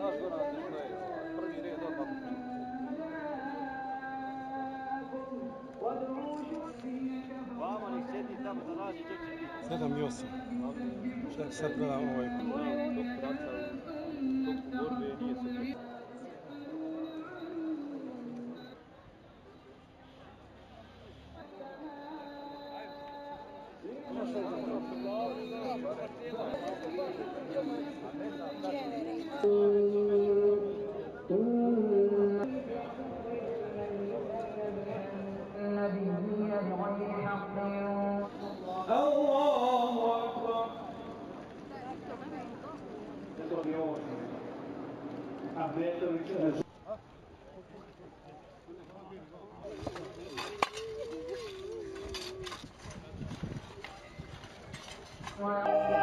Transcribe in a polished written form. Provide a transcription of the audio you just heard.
7 i 8. Šta je sad gleda ovaj? Dok praca u toku borbe nije se Wow.